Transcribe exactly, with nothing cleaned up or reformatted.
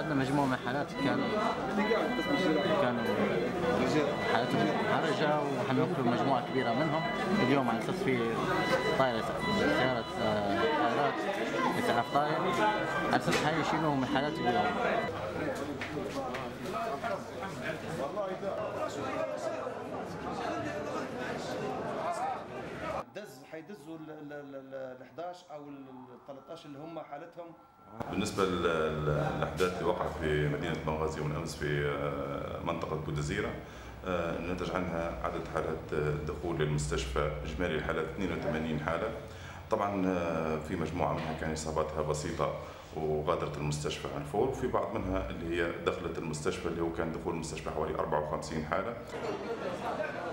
وعندنا مجموعه من الحالات كانوا كانوا حالاتهم حرجه وحنوقف مجموعه كبيره منهم اليوم على اساس في طائره سياره طائرات اسعاف طائر على اساس حيشيلوهم من حالات اليوم. دز حيدزوا ال احدعش او ال ثلاثطعش اللي هم حالتهم. بالنسبه للاحداث اللي وقعت في مدينه بنغازي ومن امس في منطقه بودزيره نتج عنها عدد حالات دخول للمستشفى، اجمالي الحالات اثنين وثمانين حاله. طبعا في مجموعه منها كان اصاباتها بسيطه وغادرت المستشفى عن فور، وفي بعض منها اللي هي دخلت المستشفى اللي هو كان دخول المستشفى حوالي أربعة وخمسين حاله.